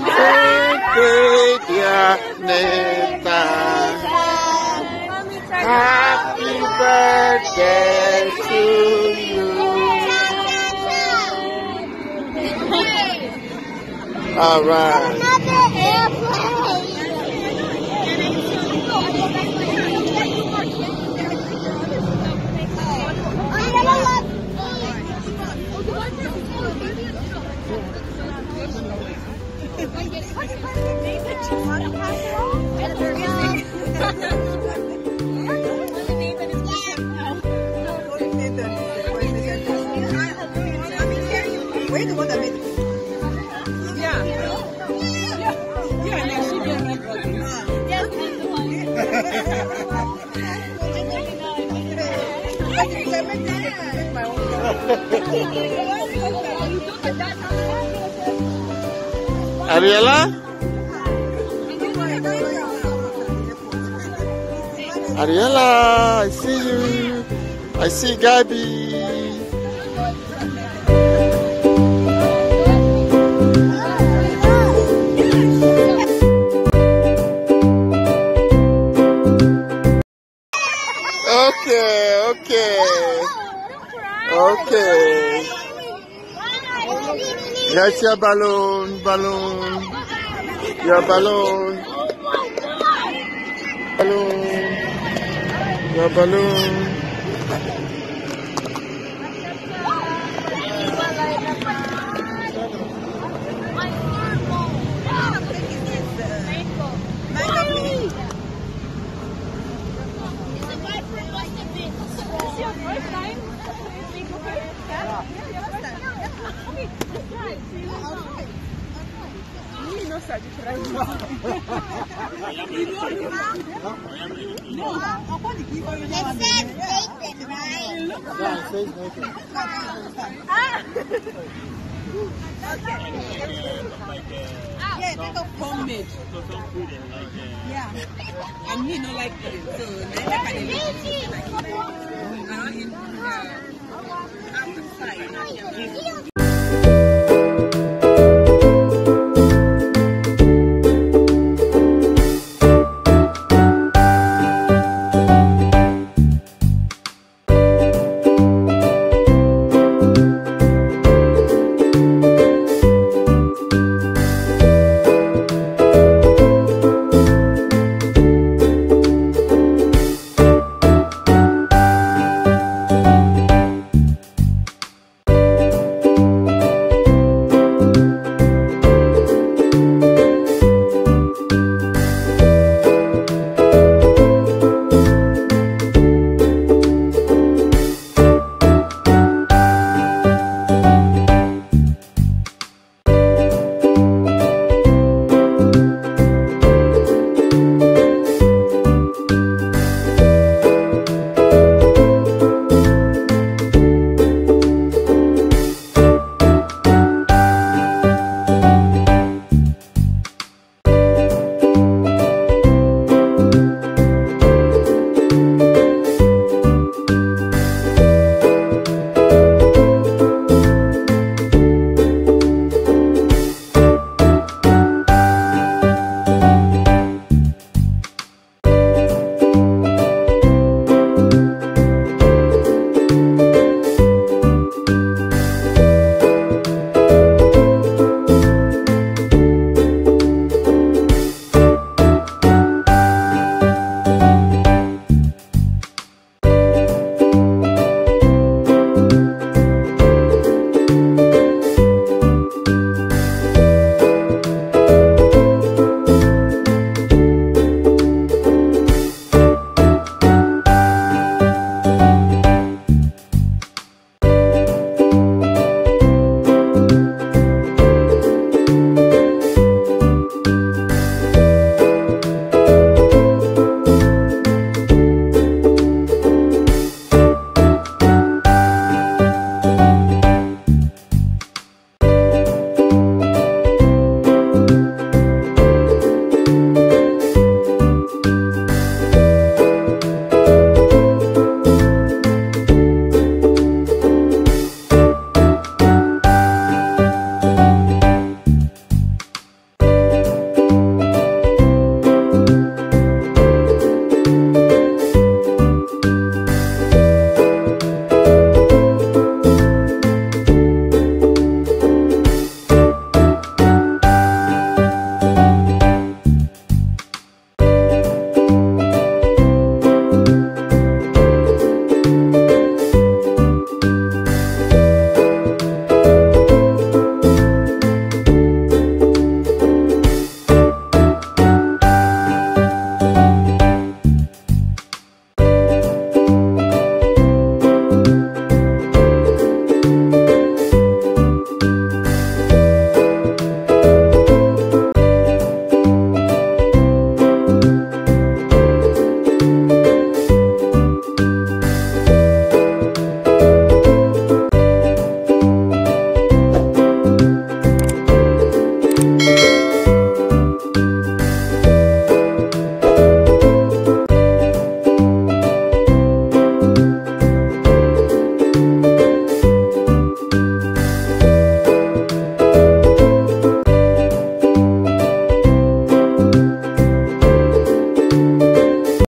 Happy birthday, happy birthday to you. All right. Another We're the one that made it. Ariela? Ariela, I see you. I see Gabby. Okay. That's your balloon, balloon. Your balloon. Balloon. Your balloon. And me not like it, so I don't eat outside.